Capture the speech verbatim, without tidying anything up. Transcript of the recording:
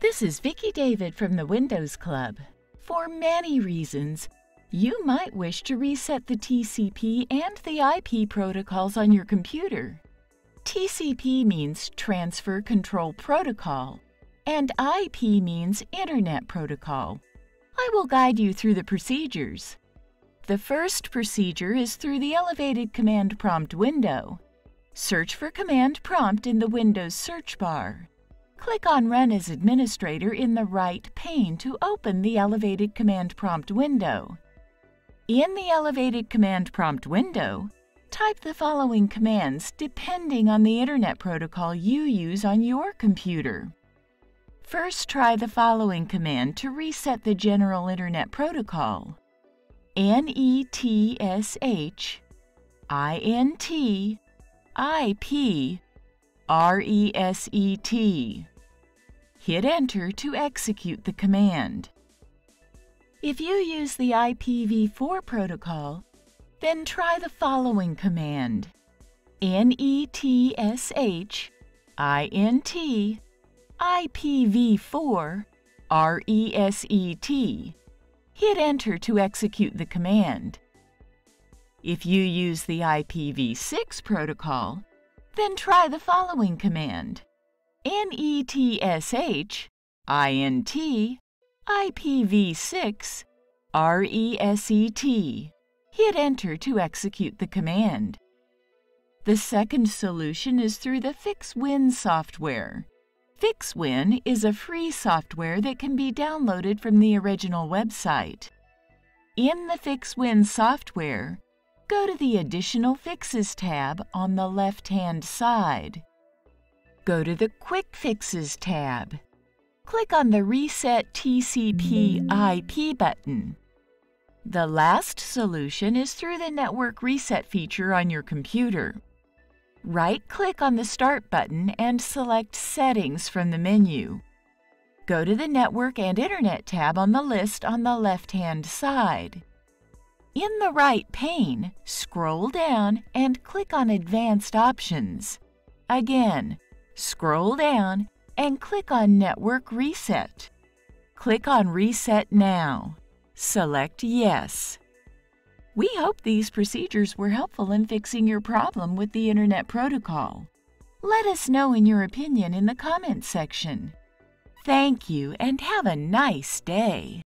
This is Vicky David from the Windows Club. For many reasons, you might wish to reset the T C P and the I P protocols on your computer. T C P means Transfer Control Protocol, and I P means Internet Protocol. I will guide you through the procedures. The first procedure is through the elevated Command Prompt window. Search for Command Prompt in the Windows search bar. Click on Run as Administrator in the right pane to open the elevated Command Prompt window. In the elevated Command Prompt window, type the following commands depending on the Internet protocol you use on your computer. First, try the following command to reset the General Internet Protocol: N E T S H I N T I P R E S E T. Hit Enter to execute the command. If you use the I P v four protocol, then try the following command: N E T S H I N T I P v four R E S E T. Hit Enter to execute the command. If you use the I P v six protocol, then try the following command: N E T S H I N T I P v six R E S E T. Hit Enter to execute the command. The second solution is through the FixWin software. FixWin is a free software that can be downloaded from the original website. In the FixWin software, go to the Additional Fixes tab on the left-hand side. Go to the Quick Fixes tab. Click on the Reset T C P I P button. The last solution is through the Network Reset feature on your computer. Right-click on the Start button and select Settings from the menu. Go to the Network and Internet tab on the list on the left-hand side. In the right pane, scroll down and click on Advanced Options. Again, scroll down and click on Network Reset. Click on Reset Now. Select Yes. We hope these procedures were helpful in fixing your problem with the Internet Protocol. Let us know in your opinion in the comments section. Thank you and have a nice day.